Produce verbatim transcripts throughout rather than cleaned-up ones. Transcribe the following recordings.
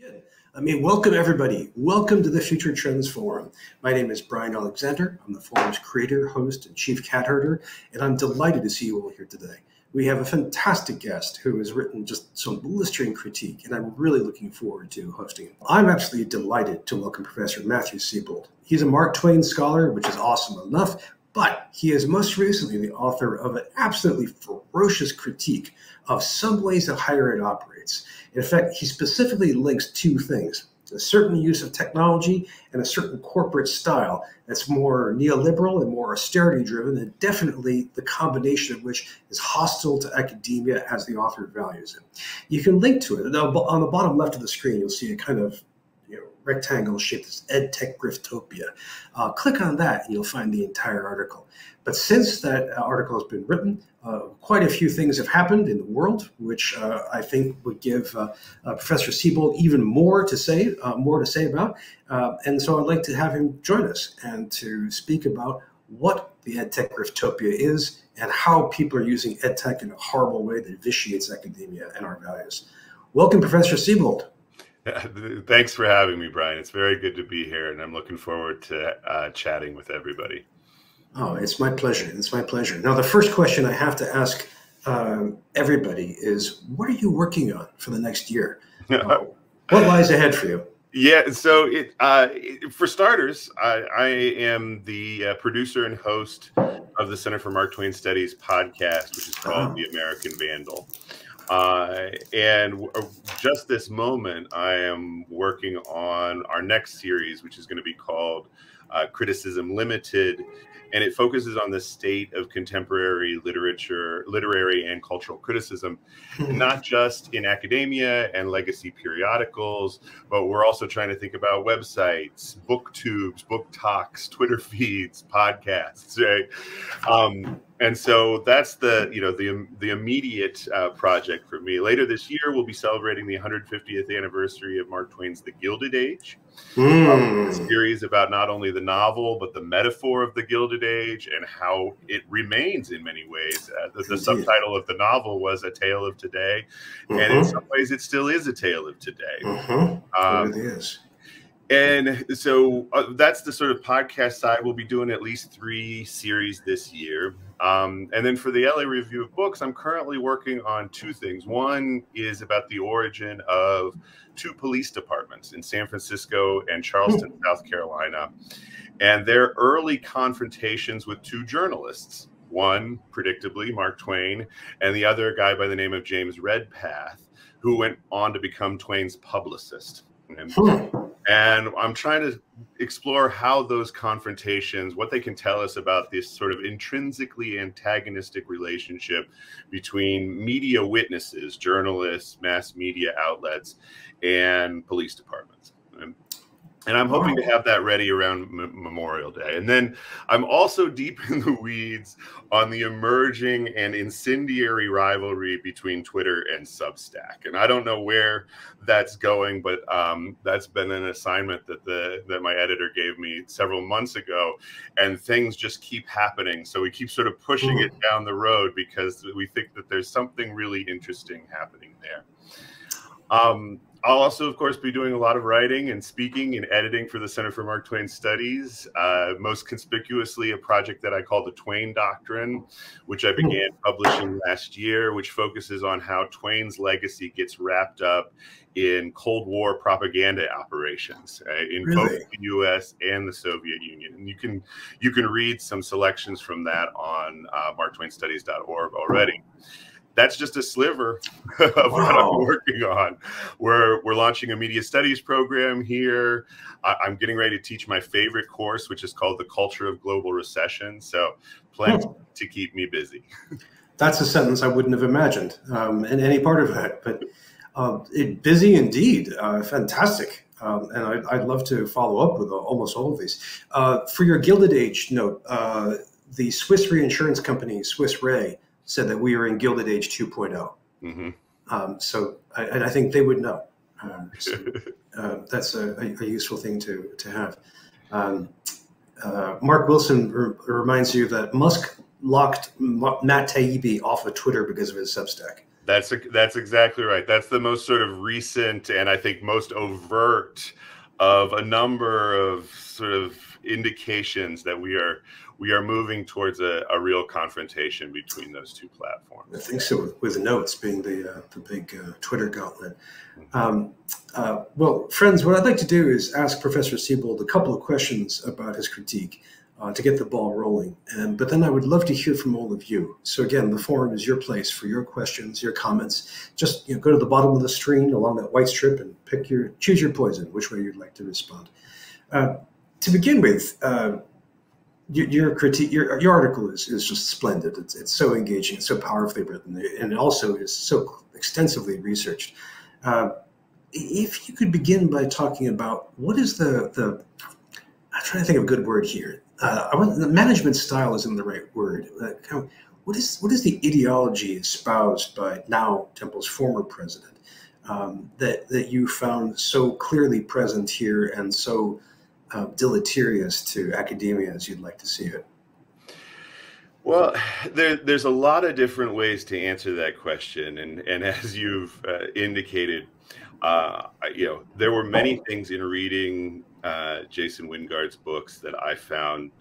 Good. I mean, welcome everybody. Welcome to the Future Trends Forum. My name is Bryan Alexander. I'm the forum's creator, host, and chief cat herder, and I'm delighted to see you all here today. We have a fantastic guest who has written just some blistering critique, and I'm really looking forward to hosting him. I'm absolutely delighted to welcome Professor Matthew Seybold. He's a Mark Twain scholar, which is awesome enough, but he is most recently the author of an absolutely ferocious critique of some ways that higher ed operates. In fact, he specifically links two things, a certain use of technology and a certain corporate style that's more neoliberal and more austerity driven, and definitely the combination of which is hostile to academia as the author values it. You can link to it. On the bottom left of the screen, you'll see a kind of you know, rectangle shaped as EdTech Griftopia. Uh, click on that and you'll find the entire article. But since that article has been written, uh, quite a few things have happened in the world, which uh, I think would give uh, uh, Professor Seybold even more to say, uh, more to say about. Uh, and so I'd like to have him join us and to speak about what the EdTech Griftopia is and how people are using EdTech in a horrible way that vitiates academia and our values. Welcome, Professor Seybold. Thanks for having me, Bryan. It's very good to be here, and I'm looking forward to uh, chatting with everybody. Oh, it's my pleasure. It's my pleasure. Now, the first question I have to ask um, everybody is, what are you working on for the next year? Uh, what lies ahead for you? Yeah, so it, uh, it, for starters, I, I am the uh, producer and host of the Center for Mark Twain Studies podcast, which is called oh. The American Vandal. Uh, and just this moment, I am working on our next series, which is going to be called uh, Criticism Limited. And it focuses on the state of contemporary literature, literary and cultural criticism, not just in academia and legacy periodicals, but we're also trying to think about websites, booktubes, book talks, Twitter feeds, podcasts, right? Um, and so that's the, you know, the, the immediate uh, project for me. Later this year, we'll be celebrating the one hundred fiftieth anniversary of Mark Twain's The Gilded Age. Mm. A series about not only the novel, but the metaphor of the Gilded Age and how it remains in many ways. Uh, the the subtitle of the novel was A Tale of Today. Mm-hmm. And in some ways, it still is a tale of today. Mm-hmm. um, it is. And so uh, that's the sort of podcast side. We'll be doing at least three series this year. Um, and then for the L A Review of Books, I'm currently working on two things. One is about the origin of two police departments in San Francisco and Charleston, South Carolina, and their early confrontations with two journalists. One, predictably, Mark Twain, and the other guy by the name of James Redpath, who went on to become Twain's publicist. And, and I'm trying to explore how those confrontations, what they can tell us about this sort of intrinsically antagonistic relationship between media witnesses, journalists, mass media outlets, and police departments. And, and I'm hoping to have that ready around M- Memorial Day. And then I'm also deep in the weeds on the emerging and incendiary rivalry between Twitter and Substack. And I don't know where that's going, but um, that's been an assignment that the that my editor gave me several months ago. And things just keep happening. So we keep sort of pushing it down the road because we think that there's something really interesting happening there. Um, I'll also, of course, be doing a lot of writing and speaking and editing for the Center for Mark Twain Studies, uh, most conspicuously a project that I call the Twain Doctrine, which I began publishing last year, which focuses on how Twain's legacy gets wrapped up in Cold War propaganda operations uh, in really? both the U S and the Soviet Union. And you can, you can read some selections from that on uh, mark twain studies dot org already. That's just a sliver of wow. what I'm working on. We're, we're launching a media studies program here. I, I'm getting ready to teach my favorite course, which is called The Culture of Global Recession. So plenty hmm. to keep me busy. That's a sentence I wouldn't have imagined um, in any part of that. But uh, it, busy indeed. Uh, fantastic. Um, and I'd, I'd love to follow up with almost all of these. Uh, for your Gilded Age note, uh, the Swiss Re insurance company, Swiss Re, said that we are in Gilded Age two point oh. Mm-hmm. um, so I, and I think they would know. Um, so, uh, that's a, a useful thing to, to have. Um, uh, Mark Wilson re reminds you that Musk locked Matt Taibbi off of Twitter because of his Substack. That's a, that's exactly right. That's the most sort of recent and I think most overt of a number of sort of indications that we are we are moving towards a, a real confrontation between those two platforms. I think so, with notes being the uh, the big uh, Twitter gauntlet. Um, uh, well, friends, what I'd like to do is ask Professor Seybold a couple of questions about his critique uh, to get the ball rolling. And, but then I would love to hear from all of you. So again, the forum is your place for your questions, your comments. Just you know, go to the bottom of the screen along that white strip and pick your choose your poison, which way you'd like to respond. Uh, to begin with, uh, Your critique, your, your article is, is just splendid. It's, it's so engaging, it's so powerfully written, and it also is so extensively researched. Uh, if you could begin by talking about what is the, the I'm trying to think of a good word here. Uh, I want, the management style isn't the right word. Uh, kind of, what is what is the ideology espoused by now Temple's former president um, that, that you found so clearly present here and so Uh, deleterious to academia as you'd like to see it? Well, there, there's a lot of different ways to answer that question, and and as you've uh, indicated, uh, you know, there were many things in reading uh, Jason Wingard's books that I found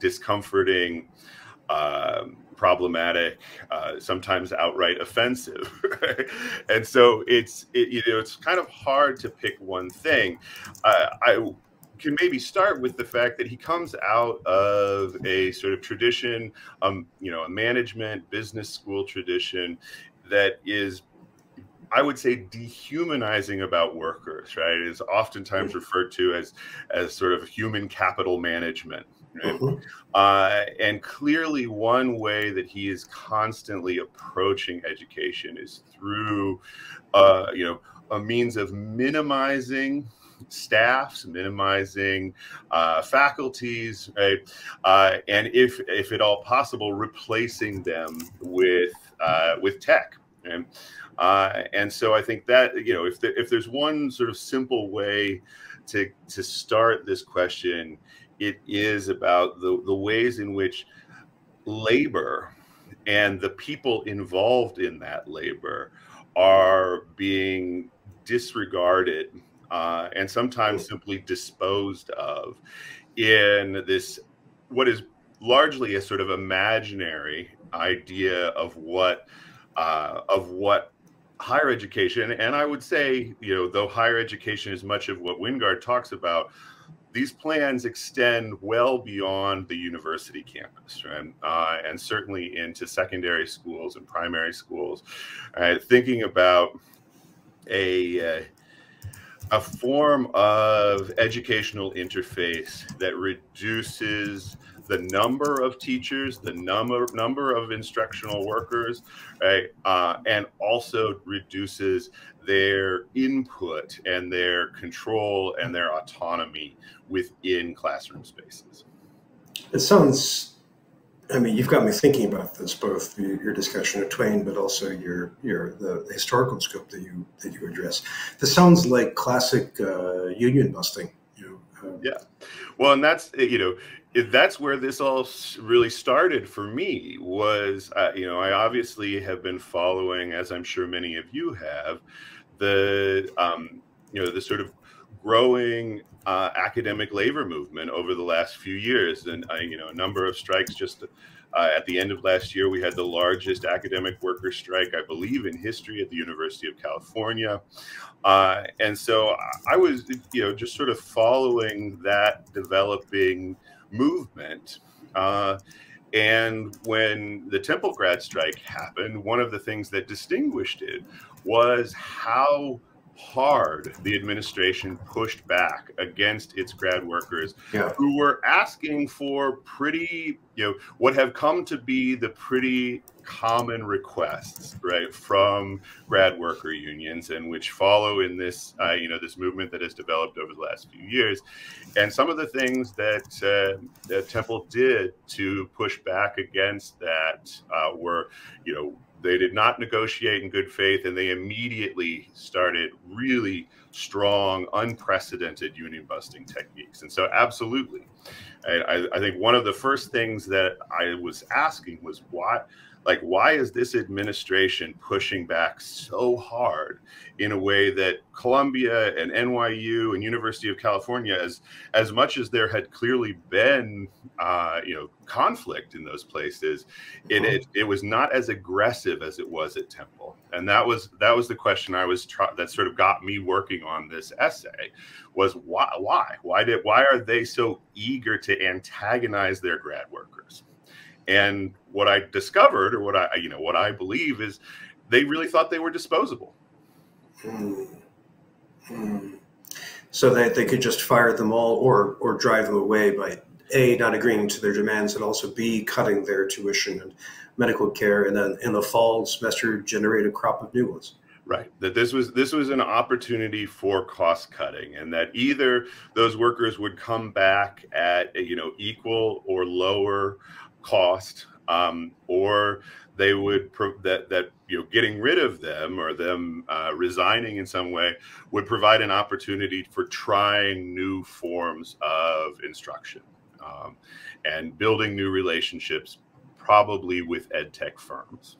discomforting, uh, problematic, uh, sometimes outright offensive, right? And so it's it, you know it's kind of hard to pick one thing. Uh, I can maybe start with the fact that he comes out of a sort of tradition, um, you know, a management business school tradition that is, I would say, dehumanizing about workers, right? It is oftentimes referred to as, as sort of human capital management. Right? Mm-hmm. uh, and clearly one way that he is constantly approaching education is through, uh, you know, a means of minimizing staffs, minimizing uh, faculties, right? Uh, and if if at all possible, replacing them with uh, with tech. Right? Uh, and so I think that you know if the, if there's one sort of simple way to to start this question, it is about the the ways in which labor and the people involved in that labor are being disregarded. Uh, and sometimes simply disposed of in this, what is largely a sort of imaginary idea of what uh, of what higher education, and I would say, you know, though higher education is much of what Wingard talks about, these plans extend well beyond the university campus, right? Uh, and certainly into secondary schools and primary schools. Uh, thinking about a... Uh, a form of educational interface that reduces the number of teachers, the number number of instructional workers, right? Uh, and also reduces their input and their control and their autonomy within classroom spaces. It sounds, I mean, you've got me thinking about this, both your discussion of Twain, but also your your the historical scope that you that you address. This sounds like classic uh, union busting. You know, um, yeah, well, and that's you know that's where this all really started for me. Was uh, you know I obviously have been following, as I'm sure many of you have, the um, you know the sort of growing uh, academic labor movement over the last few years, and uh, you know a number of strikes. Just uh, at the end of last year, we had the largest academic worker strike, I believe, in history at the University of California. Uh, and so I was, you know, just sort of following that developing movement. Uh, and when the Temple grad strike happened, one of the things that distinguished it was how hard the administration pushed back against its grad workers, yeah, who were asking for pretty, you know, what have come to be the pretty common requests, right, from grad worker unions, and which follow in this, uh, you know, this movement that has developed over the last few years. And some of the things that, uh, that Temple did to push back against that uh, were, you know, they did not negotiate in good faith, and they immediately started really strong, unprecedented union busting techniques. And so absolutely, I, I think one of the first things that I was asking was why, like, why is this administration pushing back so hard in a way that Columbia and N Y U and University of California, as as much as there had clearly been, uh, you know, conflict in those places, it, it it was not as aggressive as it was at Temple, and that was that was the question I was try that sort of got me working on this essay, was why why why did why are they so eager to antagonize their grad workers? And what I discovered, or what I, you know, what I believe is they really thought they were disposable. Mm. Mm. So that they could just fire them all or, or drive them away by A, not agreeing to their demands, and also B, cutting their tuition and medical care, and then in the fall semester generate a crop of new ones. Right. That this was this was an opportunity for cost cutting, and that either those workers would come back at, you know, equal or lower cost, um, or they would pro that that you know getting rid of them or them uh, resigning in some way would provide an opportunity for trying new forms of instruction, um, and building new relationships, probably with ed tech firms.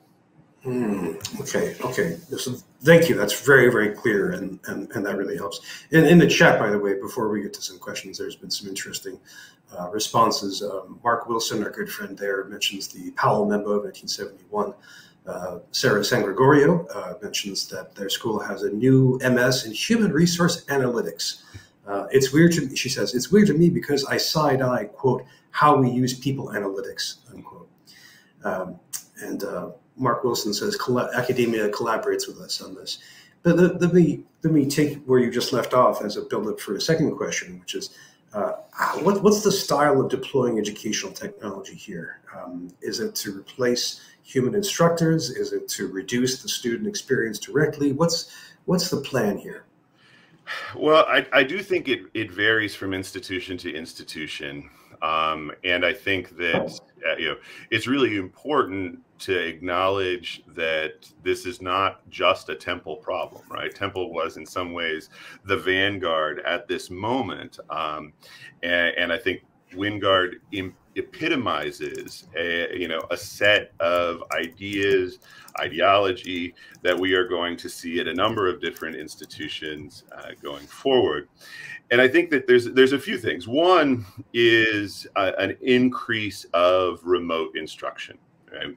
Mm, okay, okay. So thank you. That's very, very clear, and, and, and that really helps. In, in the chat, by the way, before we get to some questions, there's been some interesting uh, responses. Um, Mark Wilson, our good friend there, mentions the Powell Memo of nineteen seventy-one. Uh, Sarah San Gregorio uh, mentions that their school has a new M S in Human Resource Analytics. Uh, it's weird to me, she says, it's weird to me because I side-eye, quote, how we use people analytics, unquote. Um, and... Uh, Mark Wilson says academia collaborates with us on this. But let, let, me, let me take where you just left off as a build-up for a second question, which is, uh, what, what's the style of deploying educational technology here? Um, is it to replace human instructors? Is it to reduce the student experience directly? What's, what's the plan here? Well, I, I do think it, it varies from institution to institution. Um, and I think that uh, you know, it's really important to acknowledge that this is not just a Temple problem, right? Temple was in some ways the vanguard at this moment. Um, and, and I think Wingard epitomizes a, you know, a set of ideas, ideology that we are going to see at a number of different institutions uh, going forward. And I think that there's there's a few things. One is uh, an increase of remote instruction. Right?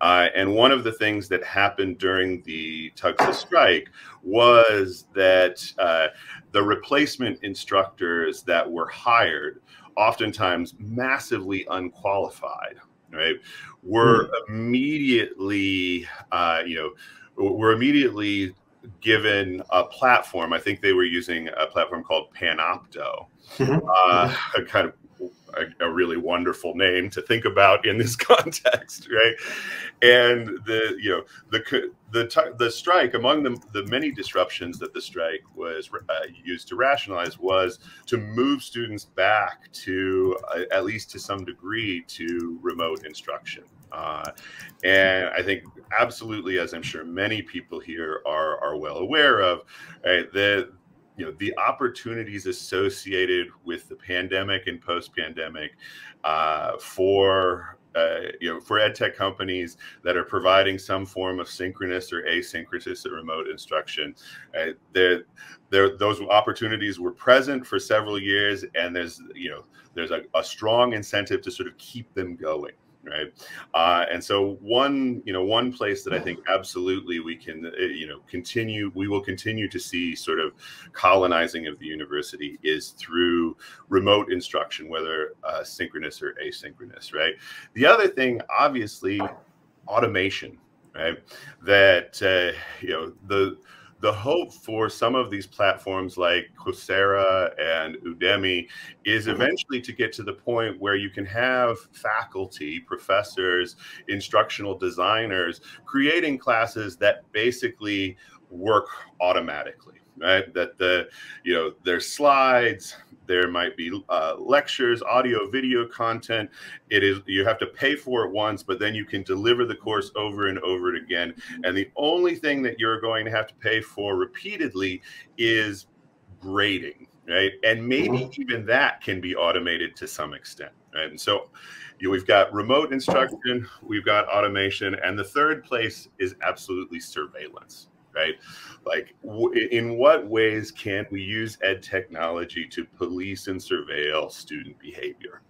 Uh, and one of the things that happened during the Tugsy strike was that uh, the replacement instructors that were hired, oftentimes massively unqualified, right, were mm. immediately, uh, you know, were immediately given a platform. I think they were using a platform called Panopto, mm-hmm. uh, a kind of a, a really wonderful name to think about in this context, right? And the you know the the the strike, among the the many disruptions that the strike was uh, used to rationalize, was to move students back to uh, at least to some degree to remote instruction. Uh, and I think absolutely, as I'm sure many people here are are well aware of, right, the you know, the opportunities associated with the pandemic and post-pandemic uh, for, uh, you know, for ed tech companies that are providing some form of synchronous or asynchronous or remote instruction, uh, they're, they're, those opportunities were present for several years, and there's, you know, there's a, a strong incentive to sort of keep them going. Right. Uh, and so one, you know, one place that I think absolutely we can, you know, continue, we will continue to see sort of colonizing of the university is through remote instruction, whether uh, synchronous or asynchronous. Right. The other thing, obviously, automation. Right. That, uh, you know, the the hope for some of these platforms like Coursera and Udemy is eventually to get to the point where you can have faculty, professors, instructional designers creating classes that basically work automatically, right? That the, you know, there's slides, there might be uh, lectures, audio, video content. It is, you have to pay for it once, but then you can deliver the course over and over again. And the only thing that you're going to have to pay for repeatedly is grading, right? And maybe even that can be automated to some extent, right? And so you know, we've got remote instruction, we've got automation, and the third place is absolutely surveillance, right? Like w in what ways can we use ed technology to police and surveil student behavior?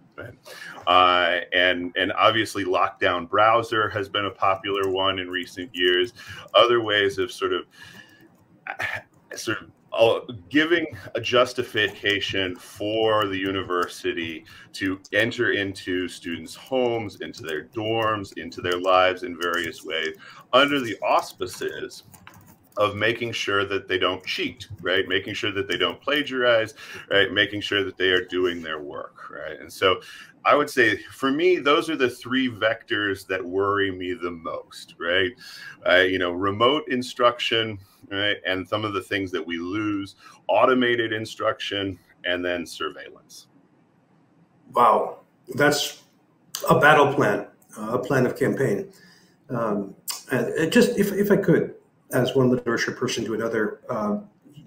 Uh, and, and obviously Lockdown Browser has been a popular one in recent years. Other ways of sort of sort of giving a justification for the university to enter into students' homes, into their dorms, into their lives in various ways under the auspices of making sure that they don't cheat, right? Making sure that they don't plagiarize, right? Making sure that they are doing their work, right? And so I would say, for me, those are the three vectors that worry me the most, right? Uh, you know, remote instruction, right? And some of the things that we lose, automated instruction, and then surveillance. Wow, that's a battle plan, a plan of campaign. Um, and it just, if, if I could, as one literature person to another, uh,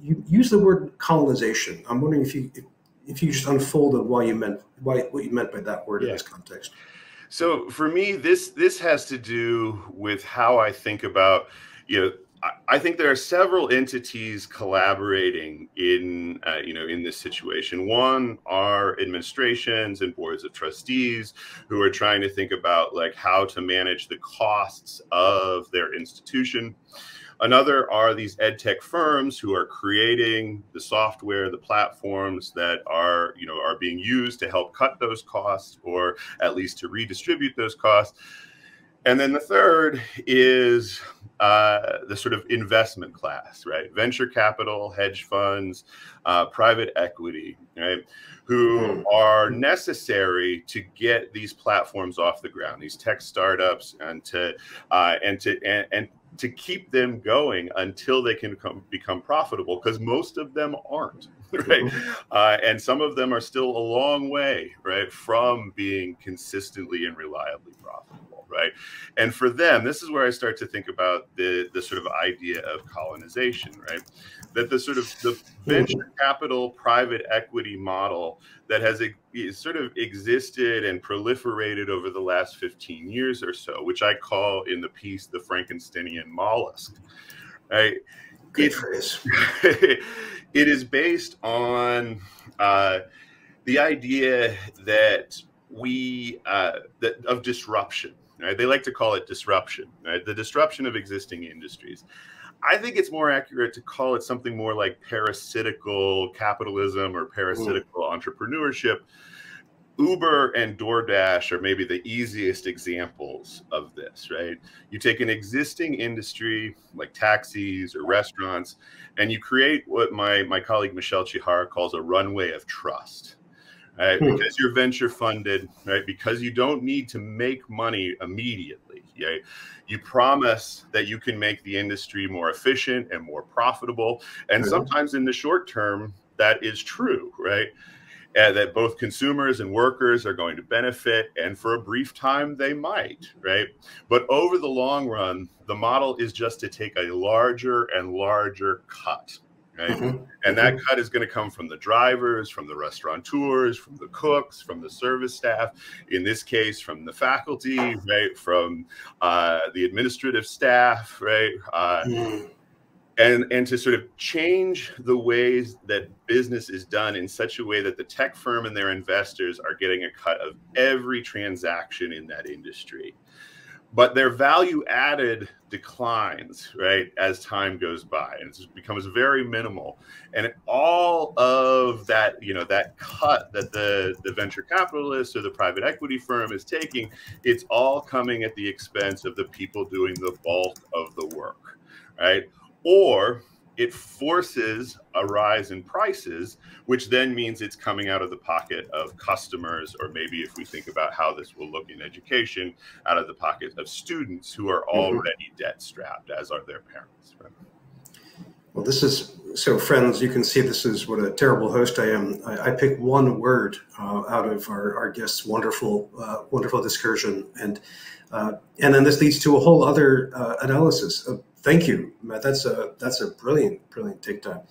you use the word colonization. I'm wondering if you if, if you just unfold on why you meant why what you meant by that word yeah. in this context. So for me, this this has to do with how I think about, you know, I, I think there are several entities collaborating in uh, you know in this situation. One are administrations and boards of trustees who are trying to think about like how to manage the costs of their institution. Another are these ed tech firms who are creating the software, the platforms that are, you know, are being used to help cut those costs or at least to redistribute those costs. And then the third is uh, the sort of investment class, right? Venture capital, hedge funds, uh, private equity, right? Who are necessary to get these platforms off the ground, these tech startups, and to uh, and to and, and to keep them going until they can come, become profitable, because most of them aren't, right? Uh, and some of them are still a long way, right, from being consistently and reliably profitable, right? And for them, this is where I start to think about the, the sort of idea of colonization, right? That the sort of the venture capital, private equity model that has a, sort of existed and proliferated over the last fifteen years or so, which I call in the piece the Frankensteinian mollusk, right? It, it is based on uh, the idea that we uh, that of disruption. Right? They like to call it disruption, right? The disruption of existing industries. I think it's more accurate to call it something more like parasitical capitalism or parasitical Ooh. entrepreneurship. Uber and DoorDash are maybe the easiest examples of this, right? You take an existing industry like taxis or restaurants, and you create what my, my colleague Michelle Chihara calls a runway of trust. Right? Hmm. Because you're venture funded, right? Because you don't need to make money immediately, right? You promise that you can make the industry more efficient and more profitable. And sometimes in the short term, that is true, right? Uh, that both consumers and workers are going to benefit, and for a brief time they might, right? But over the long run, the model is just to take a larger and larger cut, right? Mm-hmm. And that cut is going to come from the drivers, from the restaurateurs, from the cooks, from the service staff, in this case, from the faculty, right? From uh, the administrative staff, right? Uh, mm-hmm. And, and to sort of change the ways that business is done in such a way that the tech firm and their investors are getting a cut of every transaction in that industry. But their value added declines, right, as time goes by, and it becomes very minimal. And all of that, you know, that cut that the, the venture capitalist or the private equity firm is taking, it's all coming at the expense of the people doing the bulk of the work, right? Or it forces a rise in prices, which then means it's coming out of the pocket of customers, or maybe if we think about how this will look in education, out of the pocket of students who are already mm-hmm. debt-strapped, as are their parents. Right? Well, this is, so friends, you can see this is what a terrible host I am. I, I pick one word uh, out of our, our guest's wonderful, uh, wonderful discursion. And, uh, and then this leads to a whole other uh, analysis of. Thank you, Matt. That's a that's a brilliant, brilliant take time.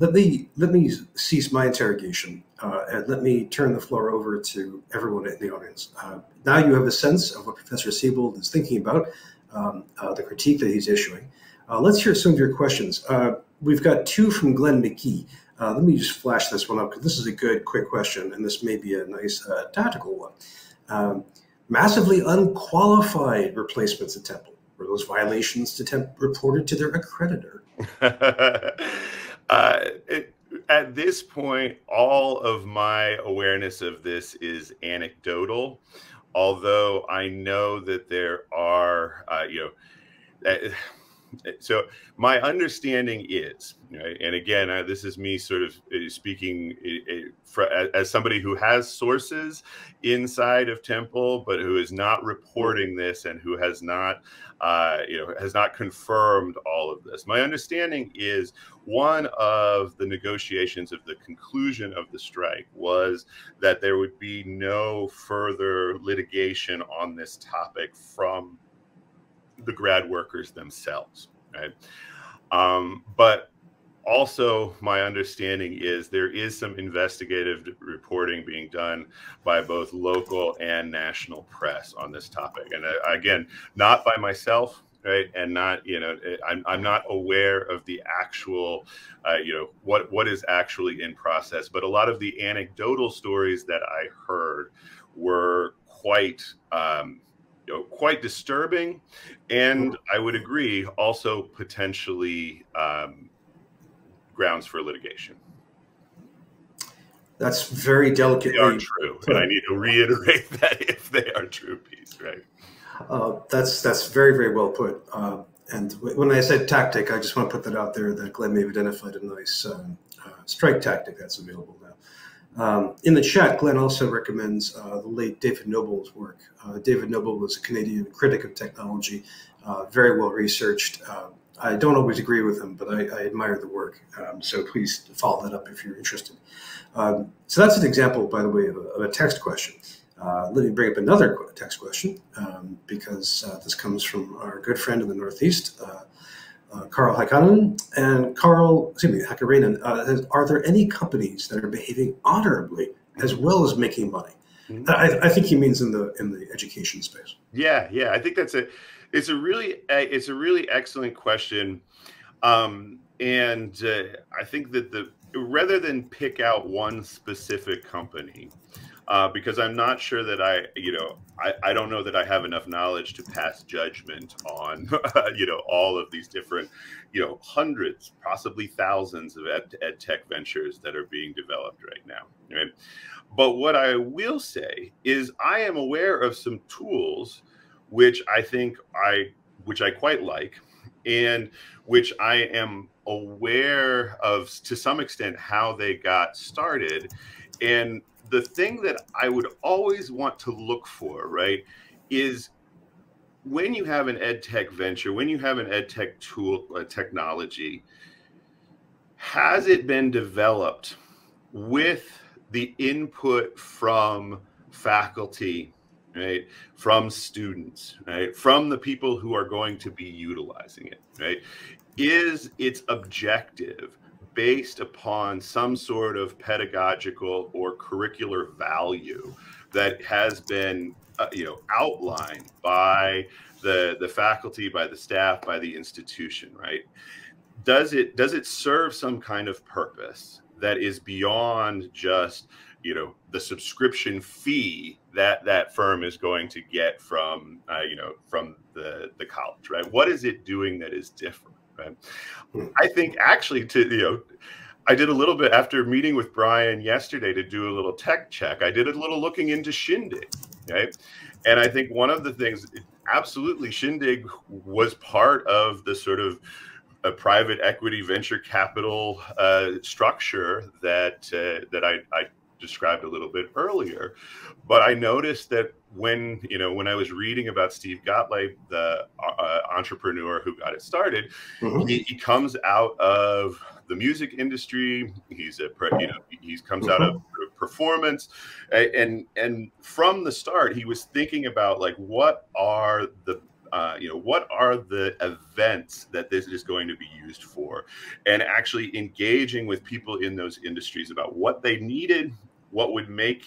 Let me, let me cease my interrogation uh, and let me turn the floor over to everyone in the audience. Uh, now you have a sense of what Professor Seybold is thinking about, um, uh, the critique that he's issuing. Uh, let's hear some of your questions. Uh, we've got two from Glenn McKee. Uh, let me just flash this one up because this is a good, quick question, and this may be a nice uh, tactical one. Um, massively unqualified replacements at Temple. Were those violations to Temple reported to their accreditor? Uh, it, at this point, all of my awareness of this is anecdotal, although I know that there are, uh, you know, uh, so my understanding is, you know, and again, uh, this is me sort of speaking uh, as somebody who has sources inside of Temple, but who is not reporting this and who has not Uh, you know, has not confirmed all of this. My understanding is one of the negotiations of the conclusion of the strike was that there would be no further litigation on this topic from the grad workers themselves, right? Um, but also, my understanding is there is some investigative reporting being done by both local and national press on this topic. And uh, again, not by myself, right? And not, you know, I'm, I'm not aware of the actual, uh, you know, what, what is actually in process. But a lot of the anecdotal stories that I heard were quite, um, you know, quite disturbing. And I would agree also potentially, um, grounds for litigation. That's very delicate. They are true, and I need to reiterate that if they are true, piece, right? Uh, that's that's very very well put. Uh, and when I said tactic, I just want to put that out there that Glenn may have identified a nice um, uh, strike tactic that's available now. Um, in the chat, Glenn also recommends uh, the late David Noble's work. Uh, David Noble was a Canadian critic of technology, uh, very well researched. Uh, I don't always agree with them, but I, I admire the work. Um, so please follow that up if you're interested. Um, so that's an example, by the way, of a, of a text question. Uh, let me bring up another text question um, because uh, this comes from our good friend in the Northeast, uh, uh, Carl Hakkarainen. And Carl, excuse me, Hakkarainen, uh, says, are there any companies that are behaving honorably as well as making money? I, I think he means in the in the education space. Yeah, yeah, I think that's a it's a really it's a really excellent question, um, and uh, I think that the rather than pick out one specific company, uh, because I'm not sure that I you know I, I don't know that I have enough knowledge to pass judgment on you know all of these different you know hundreds possibly thousands of ed, ed tech ventures that are being developed right now. Right? But what I will say is I am aware of some tools which I think I, which I quite like, and which I am aware of to some extent how they got started. And the thing that I would always want to look for, right, is when you have an ed tech venture, when you have an ed tech tool, uh, technology, has it been developed with the input from faculty, right, from students, right, from the people who are going to be utilizing it, right? Is its objective based upon some sort of pedagogical or curricular value that has been, uh, you know, outlined by the, the faculty, by the staff, by the institution, right? Does it, does it serve some kind of purpose that is beyond just, you know, the subscription fee that that firm is going to get from, uh, you know, from the, the college, right? What is it doing that is different, right? I think actually to, you know, I did a little bit after meeting with Bryan yesterday to do a little tech check. I did a little looking into Shindig, right? And I think one of the things, absolutely, Shindig was part of the sort of a private equity venture capital uh, structure that uh, that I, I described a little bit earlier, but I noticed that when you know when I was reading about Steve Gottlieb, the uh, entrepreneur who got it started, mm-hmm. he, he comes out of the music industry. He's a you know he comes mm-hmm. out of performance, and and from the start he was thinking about like what are the uh, you know, what are the events that this is going to be used for, and actually engaging with people in those industries about what they needed, what would make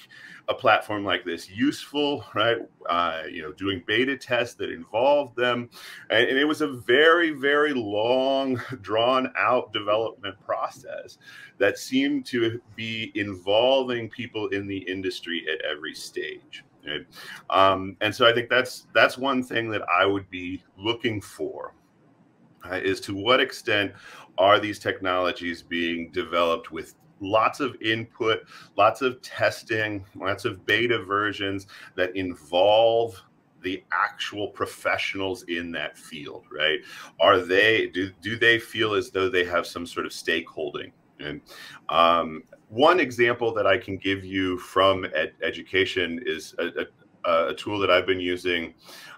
a platform like this useful, right? Uh, you know, doing beta tests that involved them. And, and it was a very, very long, drawn out development process that seemed to be involving people in the industry at every stage. Right? Um, and so I think that's, that's one thing that I would be looking for, uh, is to what extent are these technologies being developed with lots of input, lots of testing, lots of beta versions that involve the actual professionals in that field, right? Are they, do, do they feel as though they have some sort of stakeholding? And um, one example that I can give you from ed education is a, a, a tool that I've been using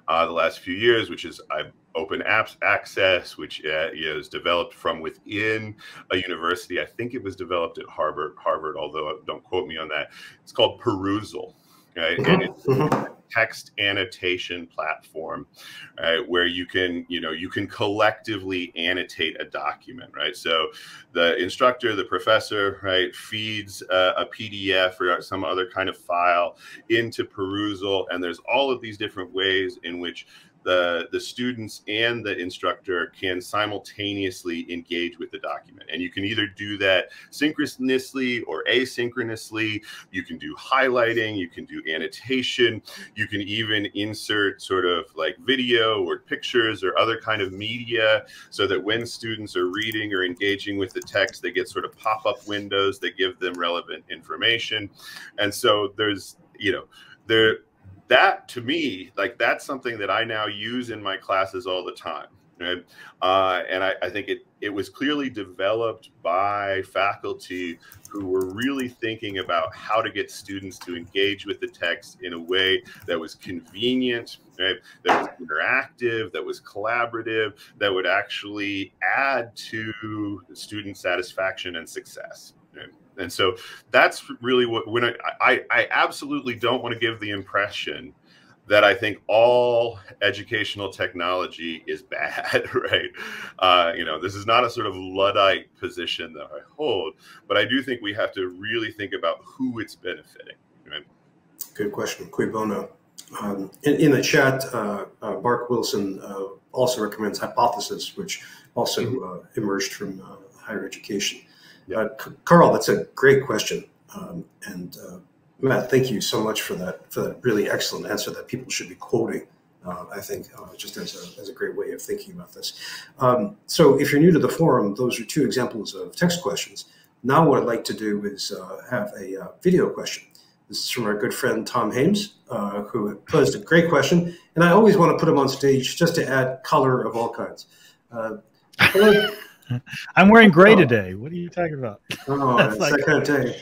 uh, the last few years, which is I've Open Apps Access, which uh, you know, is developed from within a university. I think it was developed at Harvard, Harvard, although don't quote me on that. It's called Perusall, right? And it's a text annotation platform, right, where you can, you know, you can collectively annotate a document, right? So the instructor, the professor, right, feeds uh, a P D F or some other kind of file into Perusall, and there's all of these different ways in which The, the students and the instructor can simultaneously engage with the document. And you can either do that synchronously or asynchronously. You can do highlighting, you can do annotation, you can even insert sort of like video or pictures or other kind of media so that when students are reading or engaging with the text, they get sort of pop-up windows that give them relevant information. And so there's, you know, there, that to me, like that's something that I now use in my classes all the time. Right? Uh, and I, I think it, it was clearly developed by faculty who were really thinking about how to get students to engage with the text in a way that was convenient, right? That was interactive, that was collaborative, that would actually add to student satisfaction and success. Right? And so that's really what, when I, I, I absolutely don't want to give the impression that I think all educational technology is bad, right? Uh, you know, this is not a sort of Luddite position that I hold, but I do think we have to really think about who it's benefiting, right? Good question, cui bono. Um, in, in the chat, uh, uh, Mark Wilson uh, also recommends Hypothesis, which also mm-hmm. uh, emerged from uh, higher education. Yeah. Uh, Carl, that's a great question, um, and uh, Matt, thank you so much for that for that really excellent answer that people should be quoting. Uh, I think uh, just as a as a great way of thinking about this. Um, so, if you're new to the forum, those are two examples of text questions. Now, what I'd like to do is uh, have a uh, video question. This is from our good friend Tom Haymes, uh, who posed a great question, and I always want to put him on stage just to add color of all kinds. Uh, I'm wearing gray oh. today. What are you talking about? Oh, that's like, that kind of day.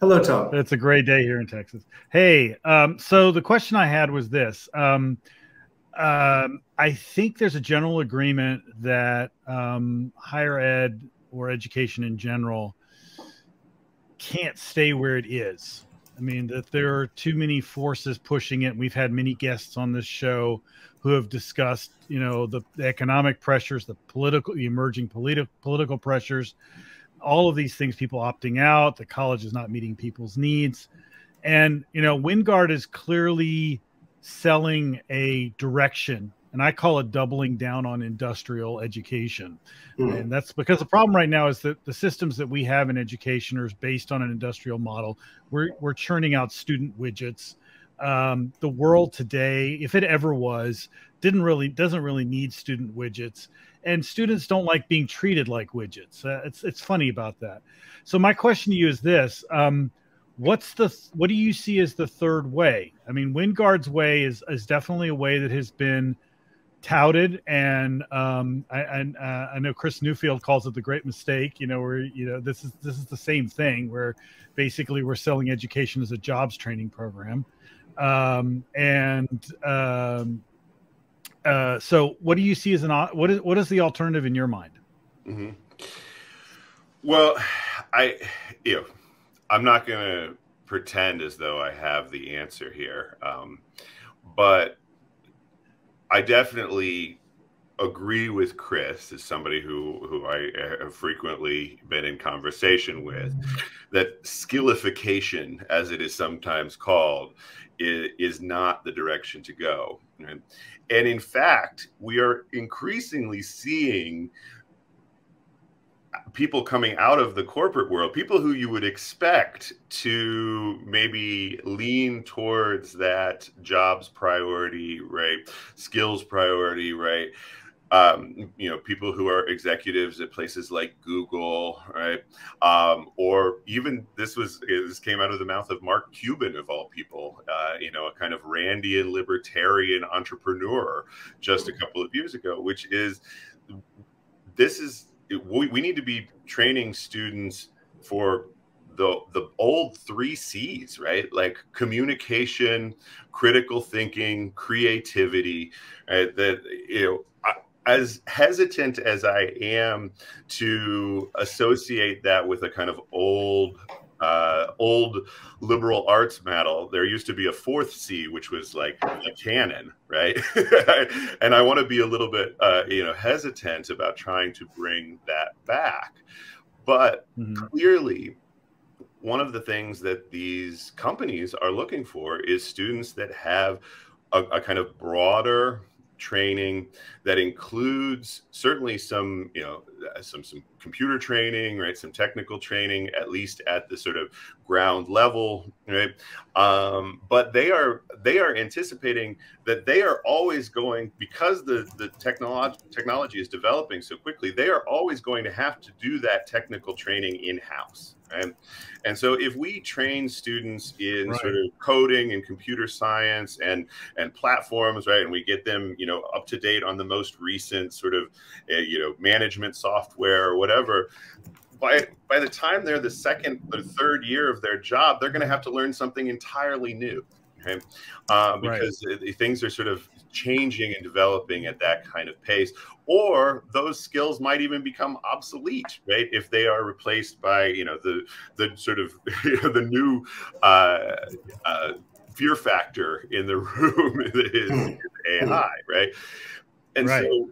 Hello, Tom. It's a gray day here in Texas. Hey, um, so the question I had was this. Um, um, I think there's a general agreement that um, higher ed or education in general can't stay where it is. I mean, that there are too many forces pushing it. We've had many guests on this show who have discussed, you know, the, the economic pressures, the political, the emerging politi political pressures, all of these things, people opting out, the college is not meeting people's needs. And, you know, Wingard is clearly selling a direction, and I call it doubling down on industrial education. Mm-hmm. And that's because the problem right now is that the systems that we have in education are based on an industrial model. We're, we're churning out student widgets. Um, the world today, if it ever was, didn't really, doesn't really need student widgets. And students don't like being treated like widgets. Uh, it's, it's funny about that. So my question to you is this. Um, What's the, what do you see as the third way? I mean, Wingard's way is, is definitely a way that has been touted, and um, I, I, uh, I know Chris Newfield calls it the great mistake. You know, where you know this is this is the same thing, where basically we're selling education as a jobs training program, um, and um, uh, so what do you see as an what is what is the alternative in your mind? Mm-hmm. Well, I you know, I'm not going to pretend as though I have the answer here, um, but I definitely agree with Chris, as somebody who, who I have frequently been in conversation with, that skillification, as it is sometimes called, is, is not the direction to go. Right? And in fact, we are increasingly seeing people coming out of the corporate world, people who you would expect to maybe lean towards that jobs priority, right? Skills priority, right? Um, you know, people who are executives at places like Google, right? Um, or even this was, this came out of the mouth of Mark Cuban, of all people, uh, you know, a kind of Randian libertarian entrepreneur just a couple of years ago, which is, this is, It, we, we need to be training students for the the old three C's, right? Like communication, critical thinking, creativity. Right? That, you know, I, as hesitant as I am to associate that with a kind of old uh, old liberal arts model, there used to be a fourth C, which was like a canon, right? And I want to be a little bit, uh, you know, hesitant about trying to bring that back. But mm-hmm. clearly, one of the things that these companies are looking for is students that have a, a kind of broader training that includes certainly some, you know, some some computer training, right? Some technical training, at least at the sort of ground level, right? Um, but they are they are anticipating that they are always going, because the the technology technology is developing so quickly, they are always going to have to do that technical training in-house. Right? And so if we train students in right. sort of coding and computer science and and platforms, right, and we get them, you know, up to date on the most recent sort of, uh, you know, management software or whatever, by by the time they're the second or third year of their job, they're going to have to learn something entirely new, right? Uh, because right. things are sort of changing and developing at that kind of pace, or those skills might even become obsolete, right? If they are replaced by, you know, the the sort of you know, the new uh, uh, fear factor in the room is, is A I, right? And right. so,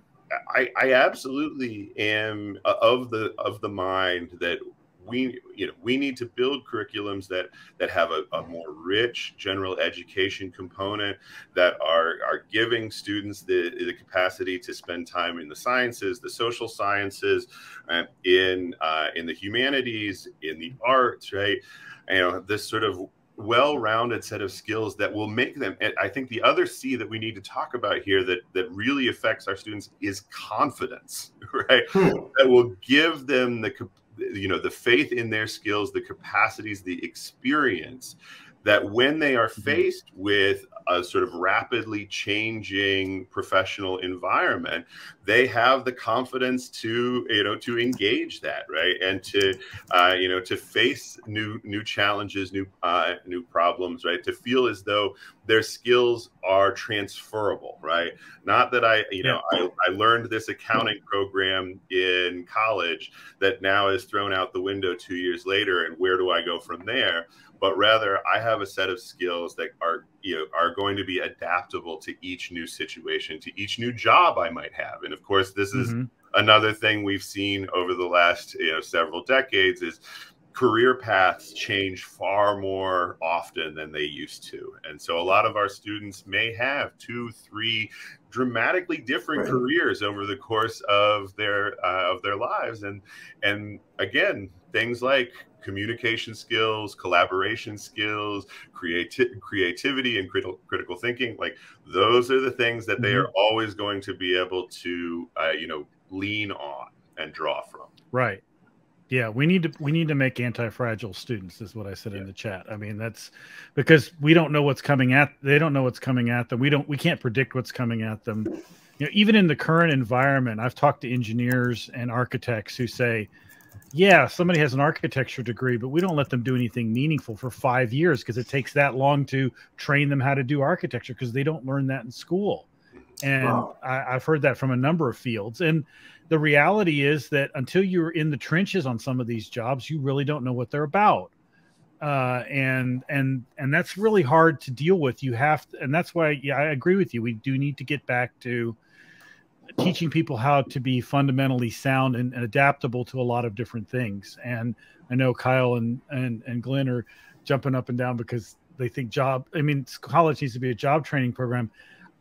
I, I absolutely am of the of the mind that we, you know, we need to build curriculums that that have a, a more rich general education component, that are are giving students the, the capacity to spend time in the sciences, the social sciences, uh, in uh, in the humanities, in the arts, right? You know, this sort of well-rounded set of skills that will make them. And I think the other C that we need to talk about here that that really affects our students is confidence, right? Hmm. That will give them the you know, the faith in their skills, the capacities, the experience, that when they are faced with a sort of rapidly changing professional environment, they have the confidence to, you know, to engage that, right? And to, uh, you know, to face new new challenges, new uh, new problems, right? To feel as though their skills are transferable, right? Not that I, you know, I, I learned this accounting program in college that now is thrown out the window two years later, and where do I go from there? But rather, I have a set of skills that are, you know, are going to be adaptable to each new situation, to each new job I might have. And of course, this is mm-hmm. another thing we've seen over the last, you know, several decades is career paths change far more often than they used to. And so a lot of our students may have two, three dramatically different right. careers over the course of their uh, of their lives. And, and again, things like communication skills, collaboration skills, creati creativity and critical critical thinking, like those are the things that they are always going to be able to, uh, you know, lean on and draw from. Right. Yeah, we need to we need to make anti-fragile students, is what I said yeah. in the chat. I mean, that's because we don't know what's coming at they don't know what's coming at them. We don't we can't predict what's coming at them. You know, even in the current environment, I've talked to engineers and architects who say, yeah, somebody has an architecture degree, but we don't let them do anything meaningful for five years because it takes that long to train them how to do architecture because they don't learn that in school. And wow. I, I've heard that from a number of fields. And the reality is that until you're in the trenches on some of these jobs, you really don't know what they're about. Uh, and and and that's really hard to deal with. You have to, and that's why, yeah, I agree with you. We do need to get back to teaching people how to be fundamentally sound and, and adaptable to a lot of different things. And I know Kyle and, and and Glenn are jumping up and down because they think job. I mean, college needs to be a job training program.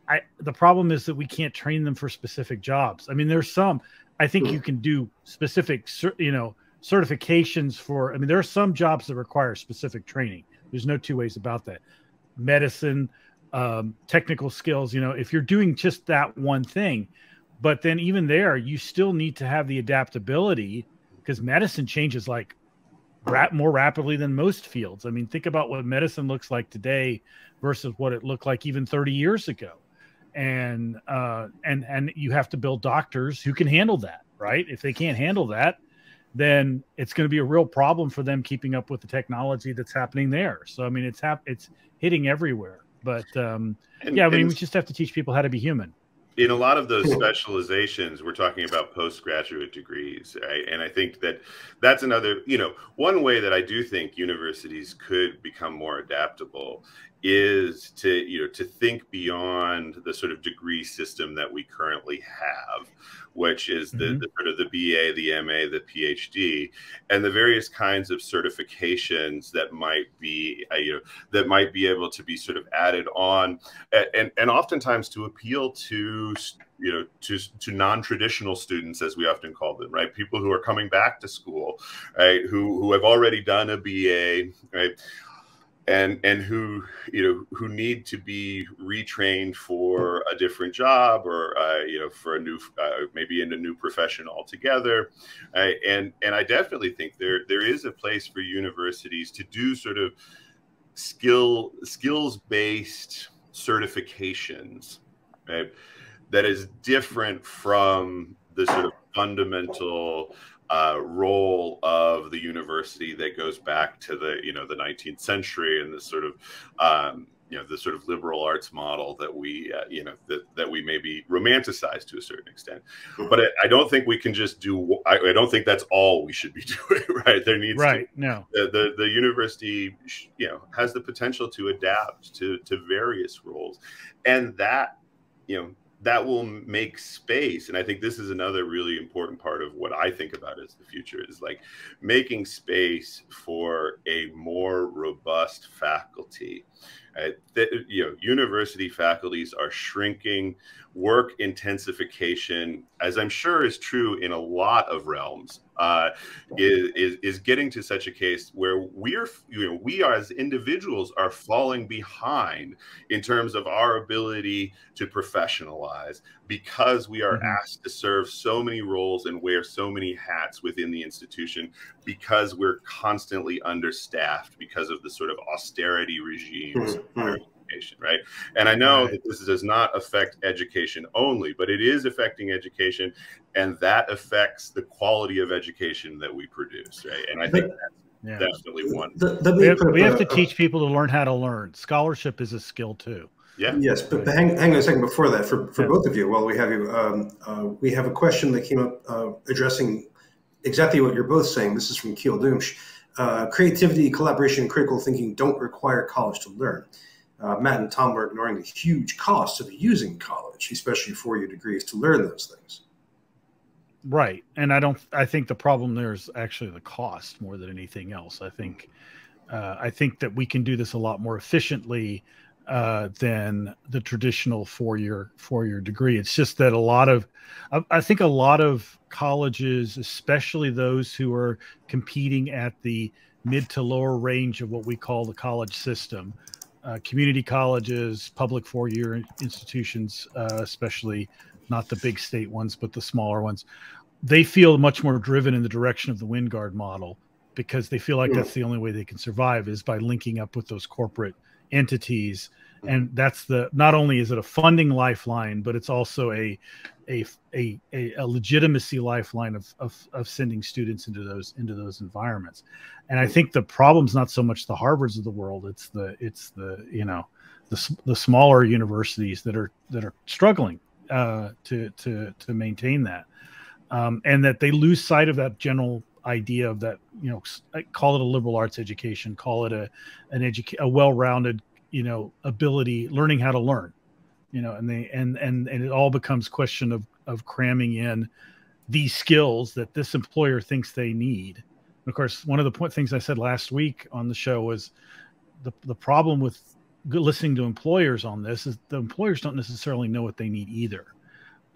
I the problem is that we can't train them for specific jobs. I mean, there's some. I think you can do specific, you know, certifications for, I mean, there are some jobs that require specific training. There's no two ways about that. Medicine, um, technical skills, you know, if you're doing just that one thing, but then even there, you still need to have the adaptability because medicine changes like rap more rapidly than most fields. I mean, think about what medicine looks like today versus what it looked like even thirty years ago. And, uh, and, and you have to build doctors who can handle that, right? If they can't handle that, then it's going to be a real problem for them keeping up with the technology that's happening there. So, I mean, it's hap it's hitting everywhere. But, um, and, yeah, I mean, we just have to teach people how to be human. In a lot of those specializations, we're talking about postgraduate degrees, right? And I think that that's another, you know, one way that I do think universities could become more adaptable is to, you know, to think beyond the sort of degree system that we currently have, which is the, mm-hmm. the sort of the B A, the M A, the P H D, and the various kinds of certifications that might be, uh, you know, that might be able to be sort of added on, and and, and oftentimes to appeal to, you know, to to non-traditional students, as we often call them, right? People who are coming back to school, right? Who who have already done a B A, right? And and who you know who need to be retrained for a different job or uh, you know for a new uh, maybe in a new profession altogether, uh, and and I definitely think there there is a place for universities to do sort of skill skills based certifications, right? That is different from the sort of fundamental Uh, role of the university that goes back to the you know the nineteenth century and this sort of um, you know the sort of liberal arts model that we uh, you know that that we maybe romanticize to a certain extent. But I, I don't think we can just do. I, I don't think that's all we should be doing. Right? There needs right to, no the, the the university you know has the potential to adapt to to various roles, and that you know. that will make space. And I think this is another really important part of what I think about as the future is like making space for a more robust faculty. Uh, that, you know, university faculties are shrinking, work intensification, as I'm sure is true in a lot of realms, uh, is, is, is getting to such a case where we're, you know, we are, as individuals are falling behind in terms of our ability to professionalize because we are mm-hmm. asked to serve so many roles and wear so many hats within the institution because we're constantly understaffed because of the sort of austerity regimes. Mm-hmm. Right. And I know that this does not affect education only, but it is affecting education, and that affects the quality of education that we produce. Right. And I think that's yeah. definitely one. The, the, the, we, have, we have to teach people to learn how to learn. Scholarship is a skill, too. Yeah. Yes. But hang, hang on a second before that for, for yeah. both of you. While we have you, um, uh, we have a question that came up uh, addressing exactly what you're both saying. This is from Kiel Doomsh. Uh, creativity, collaboration, critical thinking don't require college to learn. Uh, Matt and Tom were ignoring the huge costs of using college, especially four-year degrees, to learn those things. Right, and I don't. I think the problem there is actually the cost more than anything else. I think, uh, I think that we can do this a lot more efficiently uh, than the traditional four-year four-year degree. It's just that a lot of, I, I think a lot of colleges, especially those who are competing at the mid to lower range of what we call the college system. Uh, community colleges, public four-year institutions, uh, especially not the big state ones, but the smaller ones, they feel much more driven in the direction of the Wingard model because they feel like yeah. that's the only way they can survive is by linking up with those corporate entities. And that's the, not only is it a funding lifeline, but it's also a, a, a, a legitimacy lifeline of, of, of sending students into those, into those environments. And I think the problem's not so much the Harvards of the world. It's the, it's the, you know, the, the smaller universities that are, that are struggling uh, to, to, to maintain that. Um, and that they lose sight of that general idea of that, you know, call it a liberal arts education, call it a an educa- a well-rounded, you know, ability, learning how to learn, you know, and they and and and it all becomes question of of cramming in these skills that this employer thinks they need. And of course, one of the point things I said last week on the show was the the problem with listening to employers on this is the employers don't necessarily know what they need either.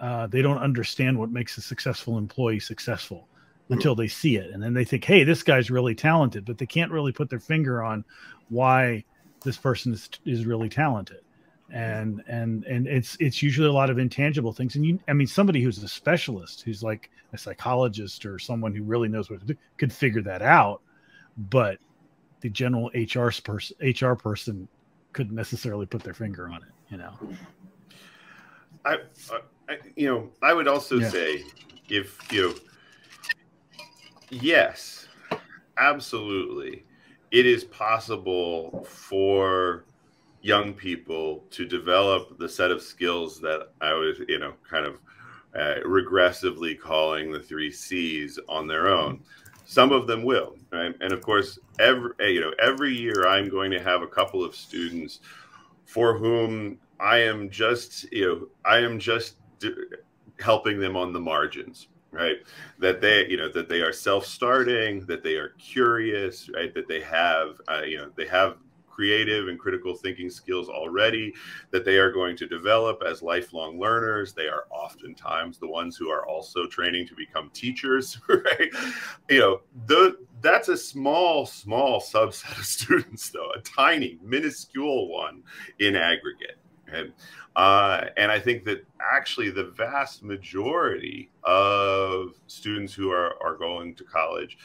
Uh, they don't understand what makes a successful employee successful until they see it. And then they think, hey, this guy's really talented, but they can't really put their finger on why this person is, is really talented. And, and, and it's, it's usually a lot of intangible things. And you, I mean, somebody who's a specialist, who's like a psychologist or someone who really knows what to do could figure that out. But the general H R person, H R person couldn't necessarily put their finger on it. You know, I, I I, you know, I would also yeah. say, if you know, yes, absolutely, it is possible for young people to develop the set of skills that I was, you know, kind of uh, regressively calling the three C's on their own. Some of them will, right? And of course, every you know, every year I'm going to have a couple of students for whom I am just, you know, I am just helping them on the margins, right? That they, you know, that they are self-starting, that they are curious, right? That they have, uh, you know, they have creative and critical thinking skills already, that they are going to develop as lifelong learners. They are oftentimes the ones who are also training to become teachers, right? You know, the, that's a small, small subset of students, though, a tiny, minuscule one in aggregate. And, uh, and I think that actually the vast majority of students who are, are going to college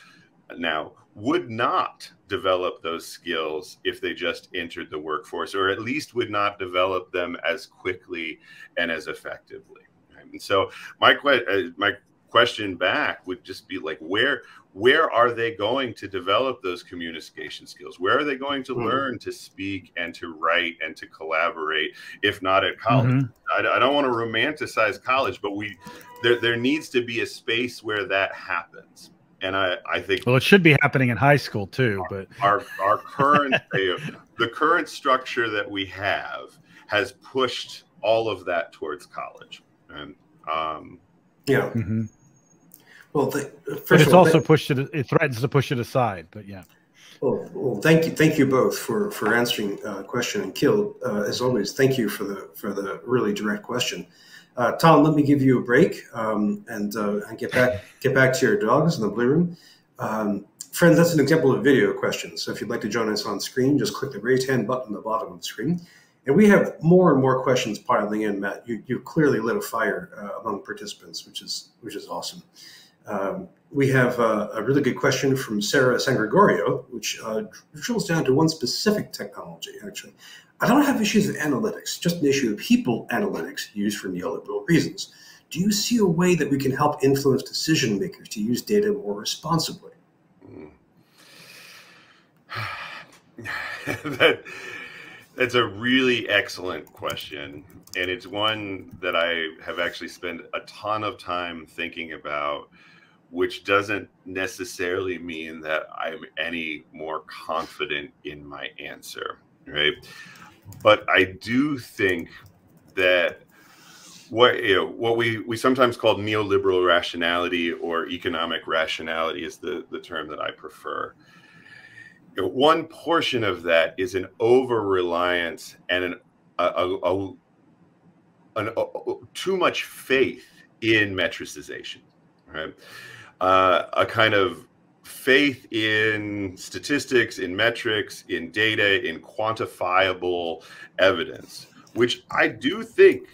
now would not develop those skills if they just entered the workforce, or at least would not develop them as quickly and as effectively. And so my, que my question back would just be like, where, where are they going to develop those communication skills? Where are they going to mm-hmm. learn to speak and to write and to collaborate, if not at college? Mm-hmm. I, I don't want to romanticize college, but we there, there needs to be a space where that happens. And I, I think... Well, it should be happening in high school, too. Our, but our, our current... the current structure that we have has pushed all of that towards college. And, um, yeah. Mm-hmm. Well, the, first but it's of all, also that, pushed it. It threatens to push it aside, but yeah. Well, well thank you, thank you both for for answering uh, question and Kill. Uh, as always, thank you for the for the really direct question. Uh, Tom, let me give you a break um, and uh, and get back get back to your dogs in the blue room, um, friends. That's an example of video questions. So if you'd like to join us on screen, just click the raise hand button at the bottom of the screen. And we have more and more questions piling in. Matt, you you clearly lit a fire uh, among participants, which is which is awesome. Um, we have uh, a really good question from Sarah San Gregorio, which uh, drills down to one specific technology, actually. I don't have issues with analytics, just an issue of people analytics used for neoliberal reasons. Do you see a way that we can help influence decision makers to use data more responsibly? Mm. that, that's a really excellent question. And it's one that I have actually spent a ton of time thinking about, which doesn't necessarily mean that I'm any more confident in my answer, right? But I do think that what, you know, what we, we sometimes call neoliberal rationality or economic rationality is the, the term that I prefer. You know, one portion of that is an over-reliance and an, a, a, a An, uh, too much faith in metricization, right? Uh, a kind of faith in statistics, in metrics, in data, in quantifiable evidence, which I do think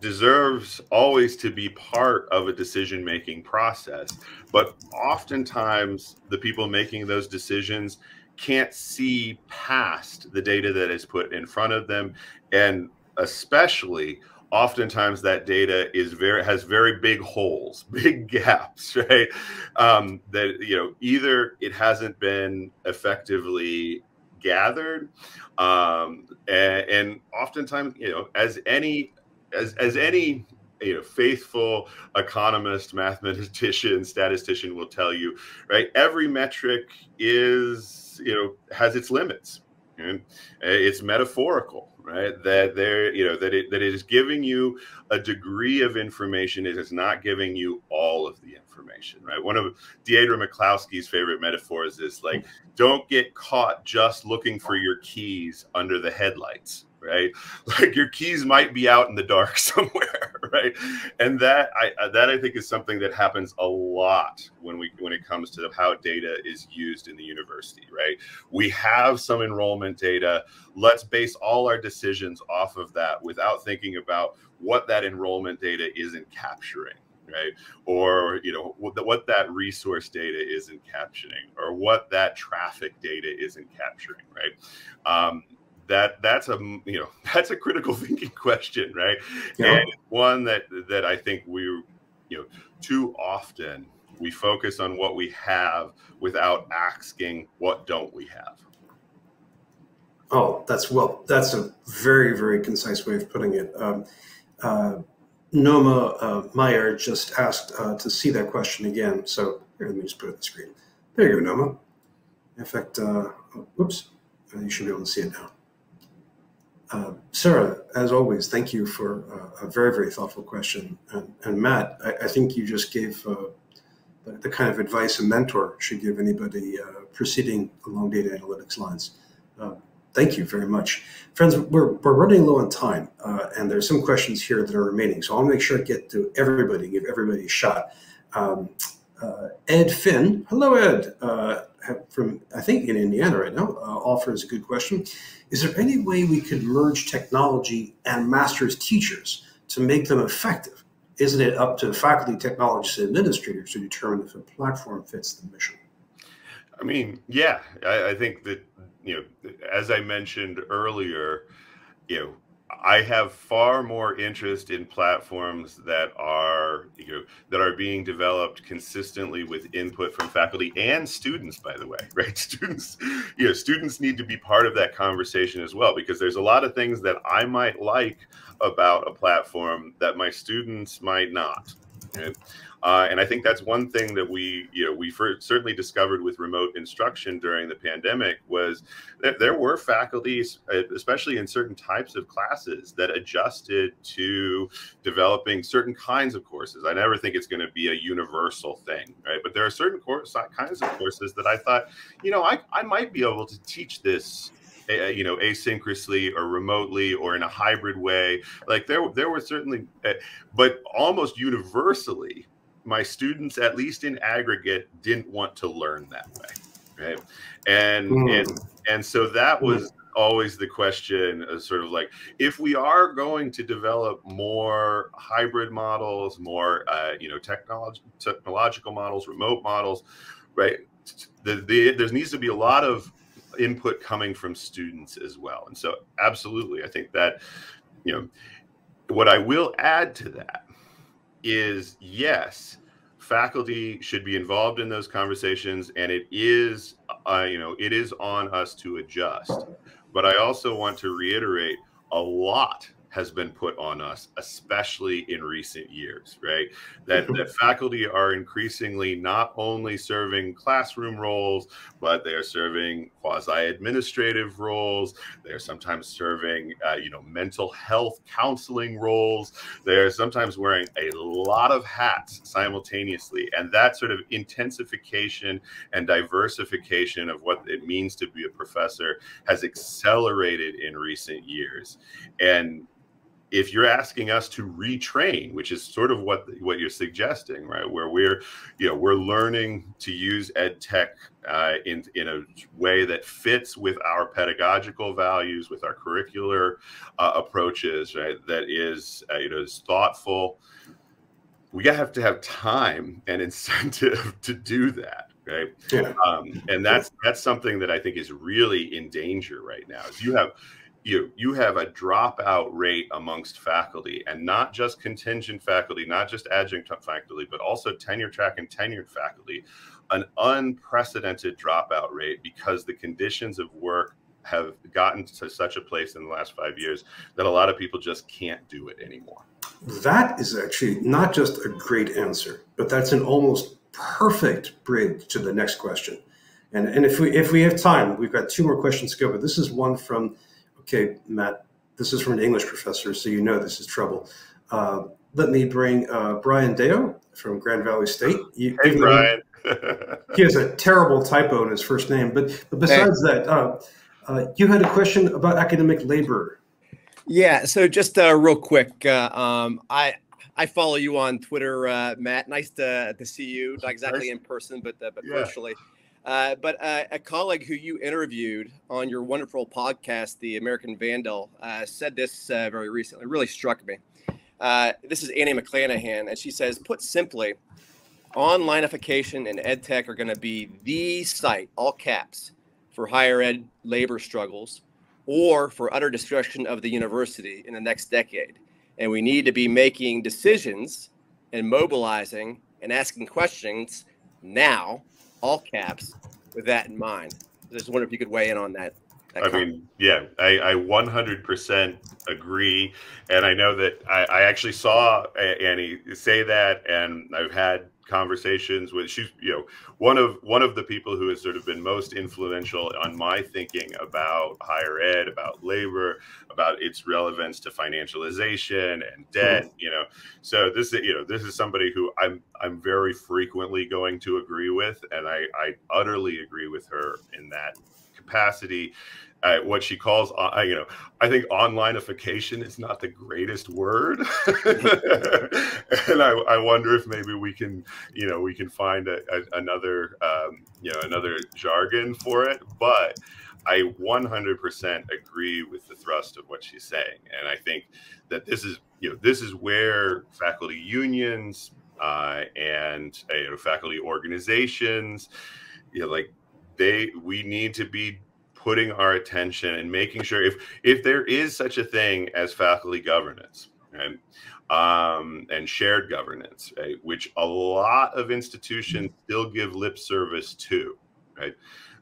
deserves always to be part of a decision-making process. But oftentimes the people making those decisions can't see past the data that is put in front of them. And especially oftentimes that data is very has very big holes, big gaps, right? Um, that, you know, either it hasn't been effectively gathered, um, and, and oftentimes, you know, as any as as any you know, faithful economist, mathematician, statistician will tell you, right? Every metric is, you know, has its limits. And it's metaphorical, right? That there, you know, that it that it is giving you a degree of information. It is not giving you all of the information, right? One of Deidre McCloskey's favorite metaphors is like, don't get caught just looking for your keys under the headlights, right? Like your keys might be out in the dark somewhere, right? And that I that I think is something that happens a lot when we when it comes to how data is used in the university, right? We have some enrollment data. Let's base all our decisions off of that without thinking about what that enrollment data isn't capturing, right? Or, you know, what that resource data isn't capturing, or what that traffic data isn't capturing, right? Um, That that's a you know that's a critical thinking question, right? Yeah. And one that that I think we you know too often we focus on what we have without asking what don't we have. Oh, that's well, that's a very very concise way of putting it. Um, uh, Noma uh, Meyer just asked uh, to see that question again, so here, let me just put it on the screen. There you go, Noma. In fact, uh, oh, whoops, you should be able to see it now. Uh, Sarah, as always, thank you for uh, a very, very thoughtful question. And, and Matt, I, I think you just gave uh, the, the kind of advice a mentor should give anybody uh, proceeding along data analytics lines. Uh, thank you very much. Friends, we're, we're running low on time, uh, and there's some questions here that are remaining. So I'll make sure I get to everybody, give everybody a shot. Um, uh, Ed Finn, hello, Ed. Uh, from, I think, in Indiana right now, uh, offers a good question. Is there any way we could merge technology and master's teachers to make them effective? Isn't it up to faculty, technologists, and administrators to determine if a platform fits the mission? I mean, yeah, I, I think that, you know, as I mentioned earlier, you know, I have far more interest in platforms that are, you know, that are being developed consistently with input from faculty and students, by the way, right? Students, you know, students need to be part of that conversation as well, because there's a lot of things that I might like about a platform that my students might not. Right? Uh, and I think that's one thing that we, you know, we first certainly discovered with remote instruction during the pandemic was that there were faculty, especially in certain types of classes, that adjusted to developing certain kinds of courses. I never think it's going to be a universal thing, right? But there are certain course, kinds of courses that I thought, you know, I, I might be able to teach this, you know, asynchronously or remotely or in a hybrid way. Like there, there were certainly, but almost universally, my students, at least in aggregate, didn't want to learn that way, right? And mm. and and so that was always the question, uh, sort of like, if we are going to develop more hybrid models, more uh, you know technology technological models, remote models, right? The, the, there needs to be a lot of input coming from students as well. And so, absolutely, I think that you know what I will add to that is, yes, faculty should be involved in those conversations, and it is, uh, you know, it is on us to adjust. But I also want to reiterate, a lot has been put on us, especially in recent years, right? That, that faculty are increasingly not only serving classroom roles, but they're serving quasi-administrative roles. They're sometimes serving, uh, you know, mental health counseling roles. They're sometimes wearing a lot of hats simultaneously. And that sort of intensification and diversification of what it means to be a professor has accelerated in recent years. And if you're asking us to retrain, which is sort of what what you're suggesting, right, where we're, you know, we're learning to use ed tech uh, in in a way that fits with our pedagogical values, with our curricular uh, approaches, right, that is, uh, you know, is thoughtful. We gotta have to have time and incentive to do that, right? Yeah. Um, and that's that's something that I think is really in danger right now. Is you have You, you have a dropout rate amongst faculty, and not just contingent faculty, not just adjunct faculty, but also tenure track and tenured faculty, an unprecedented dropout rate because the conditions of work have gotten to such a place in the last five years that a lot of people just can't do it anymore. That is actually not just a great answer, but that's an almost perfect bridge to the next question. And, and if, we, if we have time, we've got two more questions to go, but this is one from, okay, Matt, this is from an English professor, so you know this is trouble. Uh, let me bring uh, Brian Deo from Grand Valley State. You, hey, Brian. He has a terrible typo in his first name, but, but besides hey. that, uh, uh, you had a question about academic labor. Yeah, so just uh, real quick, uh, um, I I follow you on Twitter, uh, Matt. Nice to to see you, not exactly in person, but uh, but yeah. virtually. Uh, but uh, a colleague who you interviewed on your wonderful podcast, The American Vandal, uh, said this uh, very recently. It really struck me. Uh, this is Annie McClanahan, and she says, put simply, onlineification and edtech are going to be the site, all caps, for higher ed labor struggles or for utter destruction of the university in the next decade. And we need to be making decisions and mobilizing and asking questions now, all caps, with that in mind. I just wonder if you could weigh in on that. that I comment. mean, yeah, I one hundred percent agree. And I know that I, I actually saw Annie say that, and I've had conversations with, she's, you know, one of one of the people who has sort of been most influential on my thinking about higher ed, about labor, about its relevance to financialization and debt, you know. So this, you know, this is somebody who I'm I'm very frequently going to agree with, and I, I utterly agree with her in that capacity. Uh, what she calls, uh, you know, I think onlineification is not the greatest word. And I, I wonder if maybe we can, you know, we can find a, a, another, um, you know, another jargon for it. But I one hundred percent agree with the thrust of what she's saying. And I think that this is, you know, this is where faculty unions uh, and uh, you know, faculty organizations, you know, like they, we need to be putting our attention and making sure if if there is such a thing as faculty governance, right, um, and shared governance, right, which a lot of institutions still give lip service to, right,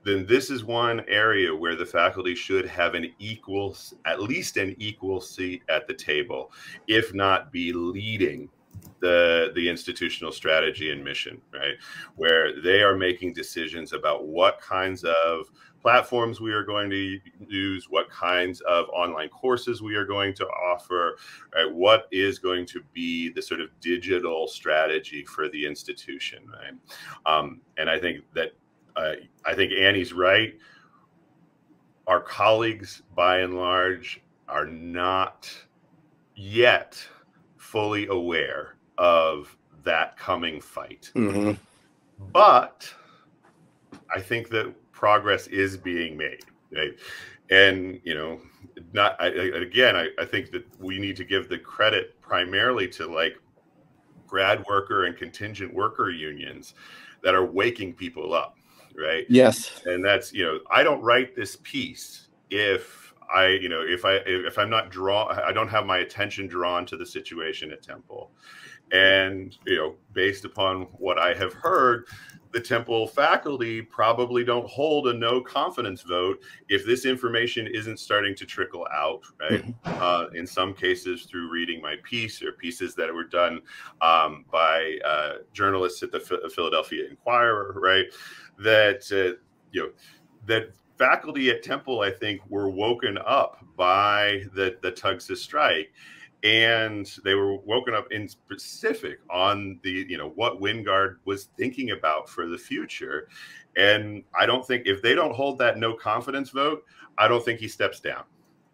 then this is one area where the faculty should have an equal, at least an equal seat at the table, if not be leading the the institutional strategy and mission, right, where they are making decisions about what kinds of platforms we are going to use, what kinds of online courses we are going to offer, right? What is going to be the sort of digital strategy for the institution, right? Um, and I think that, uh, I think Annie's right. Our colleagues, by and large, are not yet fully aware of that coming fight. Mm-hmm. But I think that progress is being made, right? And, you know, not I, again, I, I think that we need to give the credit primarily to like grad worker and contingent worker unions that are waking people up, right? Yes. And that's, you know, I don't write this piece if I, you know, if I, if I'm not drawn, I don't have my attention drawn to the situation at Temple. And, you know, based upon what I have heard, the Temple faculty probably don't hold a no confidence vote if this information isn't starting to trickle out, right? Uh, in some cases through reading my piece or pieces that were done um, by uh, journalists at the F Philadelphia Inquirer, right? That, uh, you know, that faculty at Temple, I think, were woken up by the, the Tugs's strike. And they were woken up in specific on the, you know, what Wingard was thinking about for the future. And I don't think if they don't hold that no confidence vote, I don't think he steps down.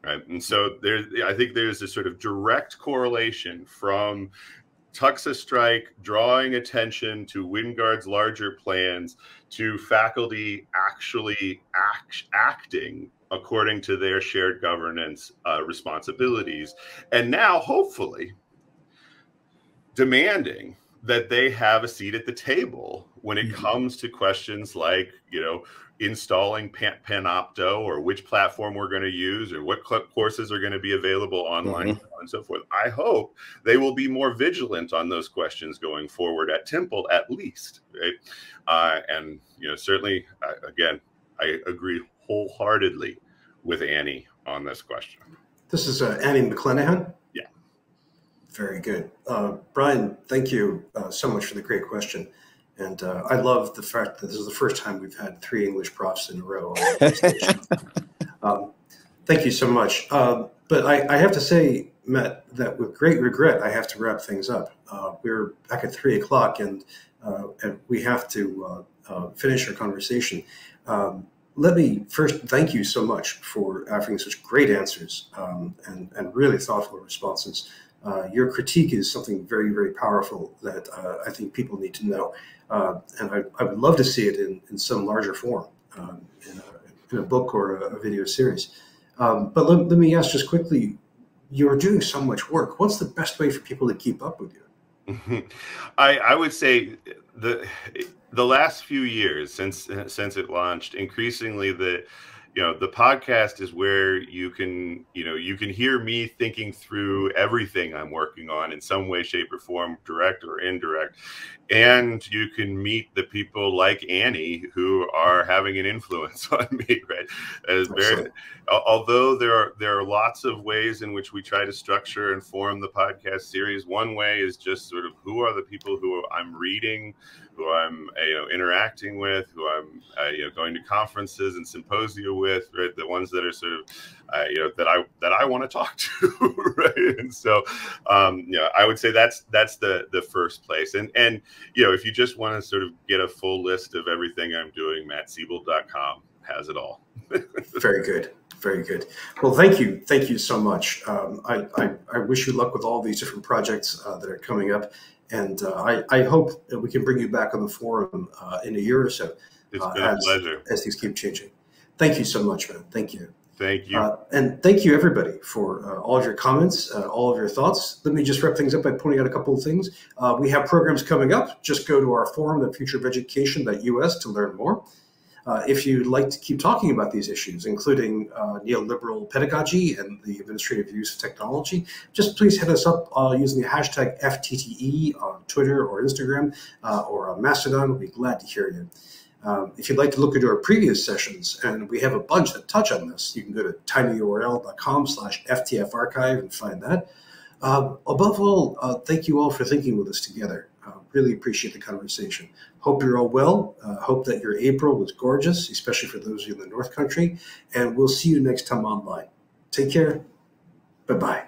Right. And so there, I think there's a sort of direct correlation from Tuxa strike drawing attention to Wingard's larger plans to faculty actually act, acting according to their shared governance uh, responsibilities. And now, hopefully, demanding that they have a seat at the table when it mm-hmm. comes to questions like, you know, installing Pan Panopto or which platform we're going to use or what courses are going to be available online mm-hmm. and so forth. I hope they will be more vigilant on those questions going forward at Temple, at least. Right? Uh, and, you know, certainly, uh, again, I agree wholeheartedly with Annie on this question. This is uh, Annie McClanahan. Yeah. Very good. Uh, Bryan, thank you uh, so much for the great question. And uh, I love the fact that this is the first time we've had three English profs in a row. On the station. um, thank you so much. Uh, but I, I have to say, Matt, that with great regret, I have to wrap things up. Uh, we're back at three o'clock and, uh, and we have to uh, uh, finish our conversation. Um, Let me first thank you so much for offering such great answers um, and, and really thoughtful responses. Uh, your critique is something very, very powerful that uh, I think people need to know. Uh, and I, I would love to see it in, in some larger form, um, in, a, in a book or a, a video series. Um, but let, let me ask just quickly, you're doing so much work. What's the best way for people to keep up with you? I, I would say the... The last few years since since it launched, increasingly the you know the podcast is where you can you know you can hear me thinking through everything I'm working on in some way, shape, or form, direct or indirect, and you can meet the people like Annie who are having an influence on me. Right? As very, although there are there are lots of ways in which we try to structure and form the podcast series. One way is just sort of who are the people who I'm reading, who I'm you know, interacting with, who I'm uh, you know, going to conferences and symposia with, right? The ones that are sort of, uh, you know, that I that I want to talk to, right? And so, um, you know, I would say that's that's the the first place. And and you know, if you just want to sort of get a full list of everything I'm doing, Matt Seybold dot com has it all. Very good, very good. Well, thank you, thank you so much. Um, I, I I wish you luck with all these different projects uh, that are coming up. And uh, I, I hope that we can bring you back on the forum uh, in a year or so. It's uh, been a as, pleasure. As things keep changing. Thank you so much, man. Thank you. Thank you. Uh, and thank you, everybody, for uh, all of your comments, uh, all of your thoughts. Let me just wrap things up by pointing out a couple of things. Uh, we have programs coming up. Just go to our forum at future of education dot U S to learn more. Uh, if you'd like to keep talking about these issues, including uh, neoliberal pedagogy and the administrative use of technology, just please hit us up uh, using the hashtag F T T E on Twitter or Instagram uh, or on Mastodon. We'd be glad to hear you. Um, if you'd like to look into our previous sessions, and we have a bunch that touch on this, you can go to tinyurl dot com slash F T F archive and find that. Uh, above all, uh, thank you all for thinking with us together. Uh, really appreciate the conversation. Hope you're all well. Uh, hope that your April was gorgeous, especially for those of you in the North Country. And we'll see you next time online. Take care. Bye-bye.